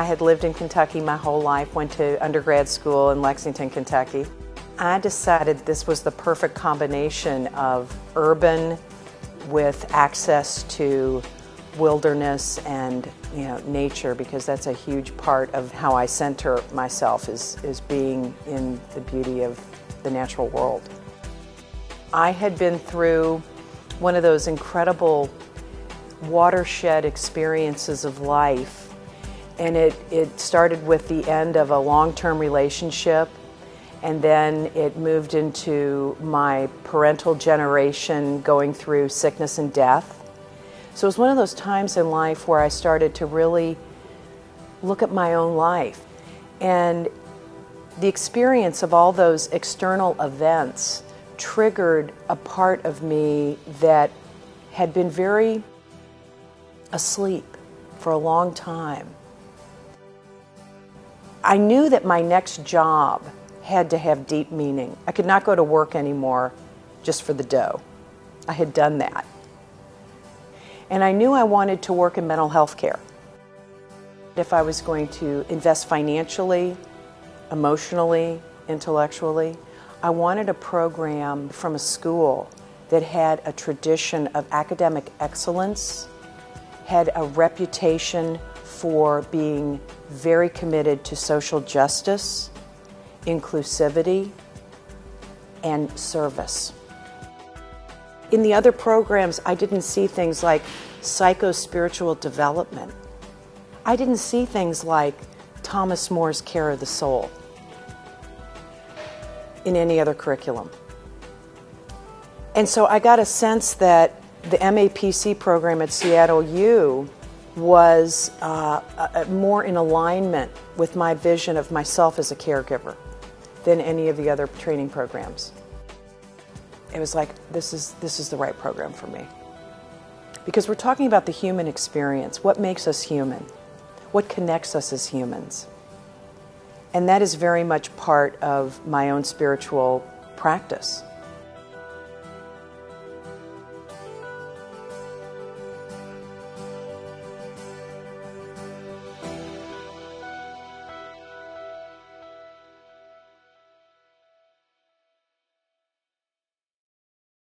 I had lived in Kentucky my whole life, went to undergrad school in Lexington, Kentucky. I decided this was the perfect combination of urban with access to wilderness and nature, because that's a huge part of how I center myself is being in the beauty of the natural world. I had been through one of those incredible watershed experiences of life, and it started with the end of a long-term relationship, and then it moved into my parental generation going through sickness and death. So it was one of those times in life where I started to really look at my own life. And the experience of all those external events triggered a part of me that had been very asleep for a long time. I knew that my next job had to have deep meaning. I could not go to work anymore just for the dough. I had done that. And I knew I wanted to work in mental health care. If I was going to invest financially, emotionally, intellectually, I wanted a program from a school that had a tradition of academic excellence, had a reputation for being very committed to social justice, inclusivity, and service. In the other programs, I didn't see things like psycho-spiritual development. I didn't see things like Thomas More's Care of the Soul in any other curriculum. And so I got a sense that the MAPC program at Seattle U was more in alignment with my vision of myself as a caregiver than any of the other training programs. It was like, this is the right program for me. Because we're talking about the human experience, what makes us human, what connects us as humans. And that is very much part of my own spiritual practice.